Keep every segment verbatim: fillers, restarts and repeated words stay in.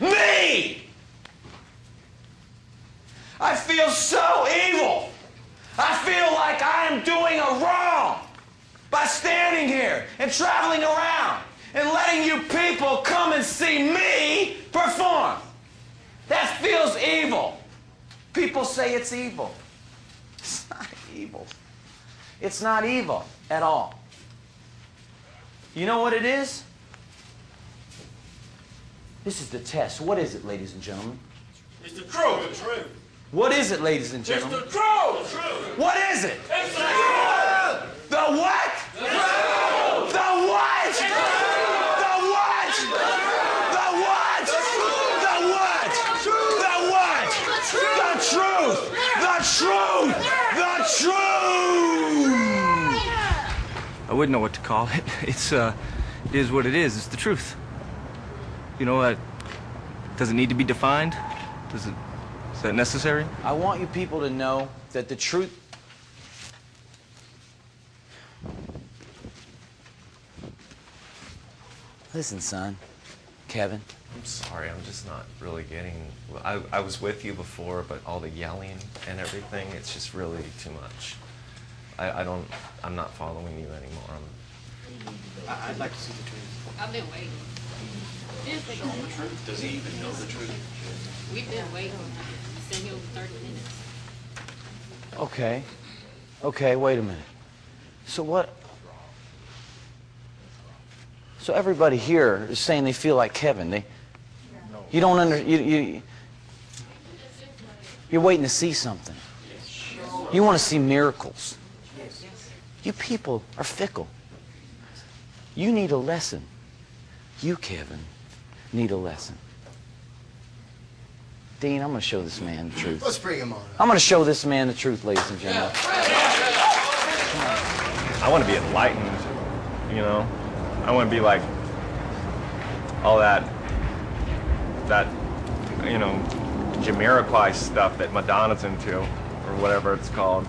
Me! I feel so evil. I feel like I am doing a wrong by standing here and traveling around and letting you people come and see me perform. That feels evil. People say it's evil. It's not evil. It's not evil at all. You know what it is? This is the test. What is it, ladies and gentlemen? It's the truth. It's the truth. What is it, ladies and gentlemen? It's the truth. The truth. What is it? It's the truth. The what? The truth. The what? The what? The what? The what? The what? The truth. The truth. The truth. I wouldn't know what to call it. It's uh, it is what it is. It's the truth. You know, it doesn't need to be defined. Doesn't. Is that necessary? I want you people to know that the truth... Listen, son. Kevin. I'm sorry, I'm just not really getting... I, I was with you before, but all the yelling and everything, it's just really too much. I, I don't... I'm not following you anymore. I'm... I, I'd like to see the truth. I've been waiting. Show him the truth. Does he even know the truth? We've been waiting. It's been here over thirty minutes. Okay. Okay, wait a minute. So what... So everybody here is saying they feel like Kevin. They... No. You don't under... You, you, you're waiting to see something. You want to see miracles. You people are fickle. You need a lesson. You, Kevin, need a lesson. Dean, I'm going to show this man the truth. Let's bring him on. I'm going to show this man the truth, ladies and gentlemen. I want to be enlightened, you know? I want to be like all that, that, you know, Jamiroquai stuff that Madonna's into, or whatever it's called.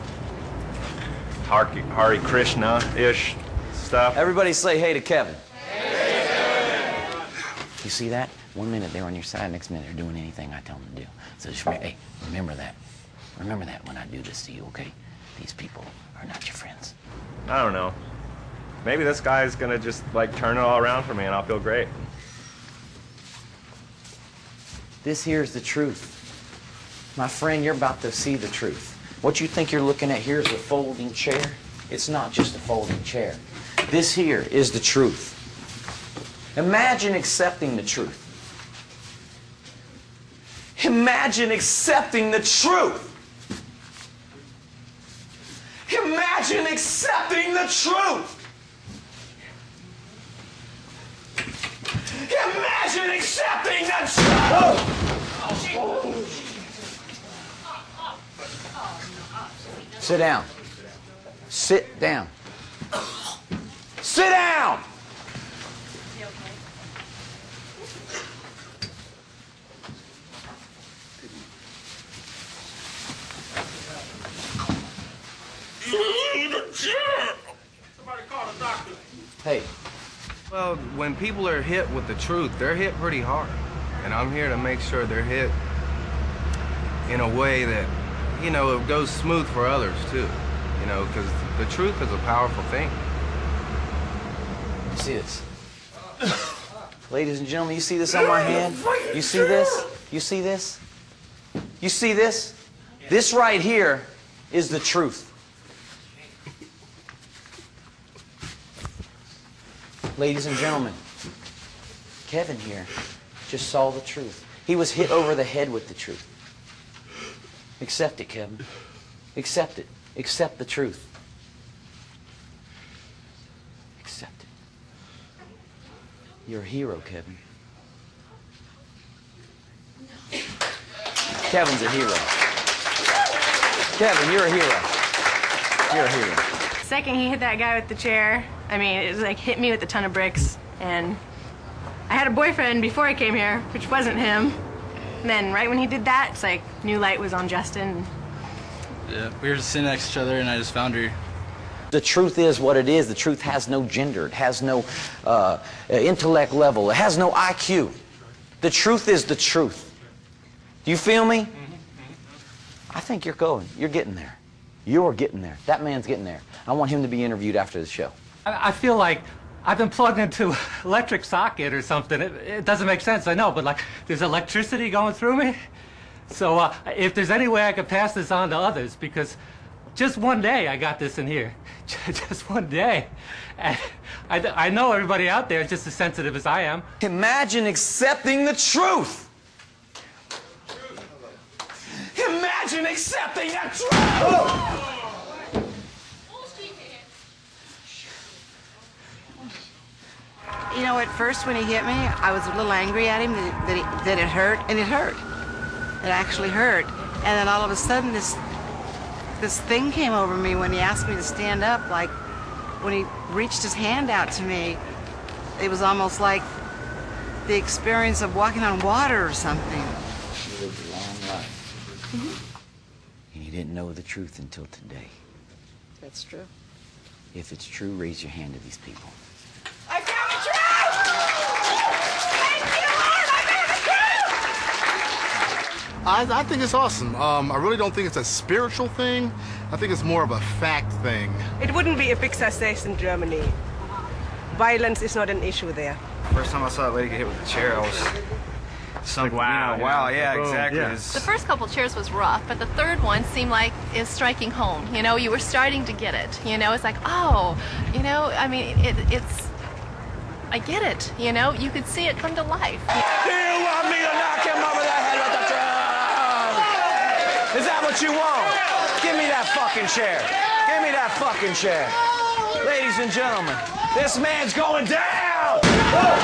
Har Hare Krishna-ish stuff. Everybody say hey to Kevin. You see that? One minute they're on your side, next minute they're doing anything I tell them to do. So just remember, hey, remember that. Remember that when I do this to you, okay? These people are not your friends. I don't know. Maybe this guy's gonna just like turn it all around for me and I'll feel great. This here's the truth. My friend, you're about to see the truth. What you think you're looking at here is a folding chair. It's not just a folding chair. This here is the truth. Imagine accepting the truth. Imagine accepting the truth. Imagine accepting the truth. Imagine accepting the truth. Sit down. Sit down. Sit down. Somebody call the doctor. Hey. Well, when people are hit with the truth, they're hit pretty hard. And I'm here to make sure they're hit in a way that, you know, it goes smooth for others, too. You know, because the truth is a powerful thing. You see this? Ladies and gentlemen, you see this on my hand? You see this? You see this? You see this? This right here is the truth. Ladies and gentlemen, Kevin here just saw the truth. He was hit over the head with the truth. Accept it, Kevin. Accept it. Accept the truth. Accept it. You're a hero, Kevin. Kevin's a hero. Kevin, you're a hero. You're a hero. Second, he hit that guy with the chair. I mean, it was like hit me with a ton of bricks, and I had a boyfriend before I came here, which wasn't him. And then right when he did that, it's like new light was on Justin. Yeah, we were just sitting next to each other, and I just found her. The truth is what it is. The truth has no gender. It has no uh, intellect level. It has no I Q. The truth is the truth. Do you feel me? I think you're going. You're getting there. You're getting there. That man's getting there. I want him to be interviewed after the show. I feel like I've been plugged into an electric socket or something. It, it doesn't make sense, I know, but like there's electricity going through me. So uh, if there's any way I could pass this on to others, because just one day I got this in here. Just one day. And I, I know everybody out there is just as sensitive as I am. Imagine accepting the truth. Imagine accepting the truth. Oh. You know, at first when he hit me, I was a little angry at him that, that, he, that it hurt, and it hurt. It actually hurt. And then all of a sudden, this this thing came over me when he asked me to stand up. Like, when he reached his hand out to me, it was almost like the experience of walking on water or something. He lived a long life. Mm-hmm. And he didn't know the truth until today. That's true. If it's true, raise your hand to these people. I found the truth! I, I think it's awesome. Um, I really don't think it's a spiritual thing. I think it's more of a fact thing. It wouldn't be a big success in Germany. Violence is not an issue there. First time I saw a lady get hit with a chair, I was like, wow, you know, wow, yeah, yeah exactly. Yeah. The first couple chairs was rough, but the third one seemed like it's striking home. You know, you were starting to get it. You know, it's like, oh, you know, I mean, it, it's, I get it. You know, you could see it come to life. Do you want me to knock him over the head with the chair? Is that what you want? Give me that fucking chair. Give me that fucking chair. Ladies and gentlemen, this man's going down! Whoa.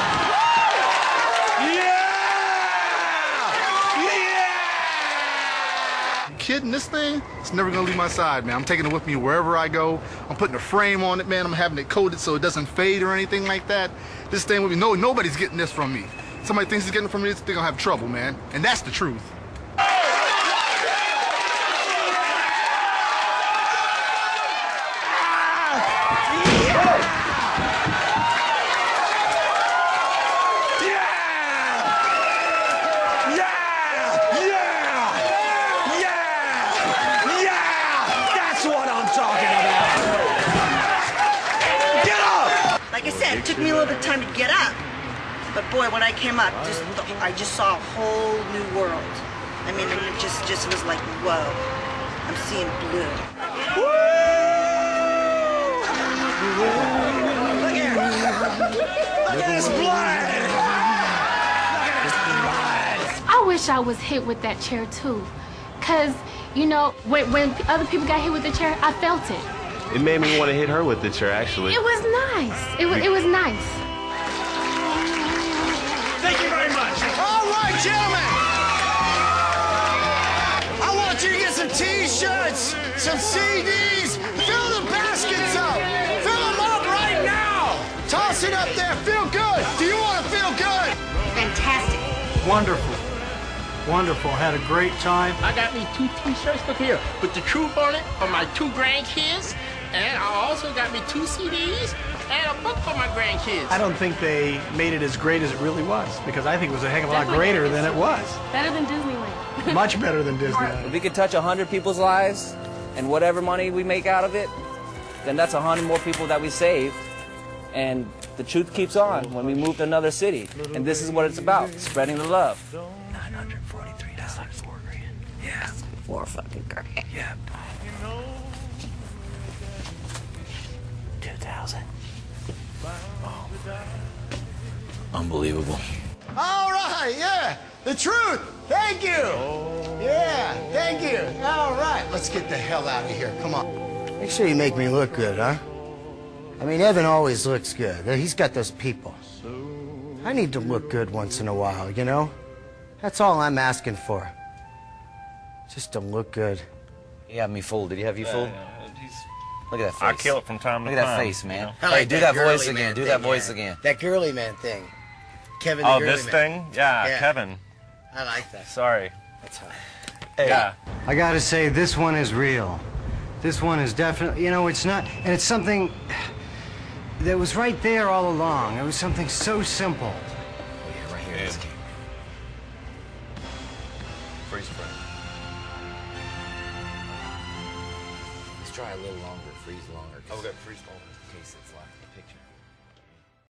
Yeah! Yeah! You kidding? This thing? It's never gonna leave my side, man. I'm taking it with me wherever I go. I'm putting a frame on it, man. I'm having it coated so it doesn't fade or anything like that. This thing will be, no, nobody's getting this from me. Somebody thinks he's getting it from me, this thing gonna have trouble, man. And that's the truth. It took me a little bit of time to get up, but boy, when I came up, just I just saw a whole new world. I mean, it just just was like, whoa, I'm seeing blue. Woo! Look here! Look at this blood! Look at this blood! I wish I was hit with that chair too, cause you know when when other people got hit with the chair, I felt it. It made me want to hit her with the chair, actually. It was nice. It was, it was nice. Thank you very much. All right, gentlemen. I want you to get some T-shirts, some C Ds. Fill the baskets up. Fill them up right now. Toss it up there. Feel good. Do you want to feel good? Fantastic. Wonderful. Wonderful, had a great time. I got me two T-shirts, look here, with the truth on it for my two grandkids, and I also got me two C Ds and a book for my grandkids. I don't think they made it as great as it really was, because I think it was a heck of a lot greater than it was. Better than Disneyland. Much better than Disneyland. If we could touch a hundred people's lives, and whatever money we make out of it, then that's a hundred more people that we saved, and the truth keeps on when we move to another city. And this is what it's about, spreading the love. nine hundred forty-three dollars. That's like four grand. Yeah. That's four fucking grand. Yeah. two thousand. Oh. Unbelievable. All right, yeah. The truth. Thank you. Yeah, thank you. All right. Let's get the hell out of here. Come on. Make sure you make me look good, huh? I mean, Evan always looks good. He's got those people. I need to look good once in a while, you know? That's all I'm asking for. Just to look good. He had me fooled. Did he have you fooled? Uh, Look at that face. I kill it from time to time. Look at that face, man. You know? Hey, do that, that voice again. Do thing, that voice yeah. again. That girly man thing. Kevin the Oh, girly this man. thing? Yeah, yeah, Kevin. I like that. Sorry. That's hot. Hey. Yeah. I gotta say, this one is real. This one is definitely, you know, it's not, and it's something that was right there all along. It was something so simple. Oh, yeah, right here. Yeah. Freeze frame. Let's try a little longer. Freeze longer. Okay, freeze longer. In case it's locked in the picture.